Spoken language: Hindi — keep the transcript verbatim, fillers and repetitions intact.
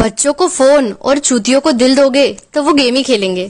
बच्चों को फोन और चूतियों को दिल दोगे तो वो गेम ही खेलेंगे।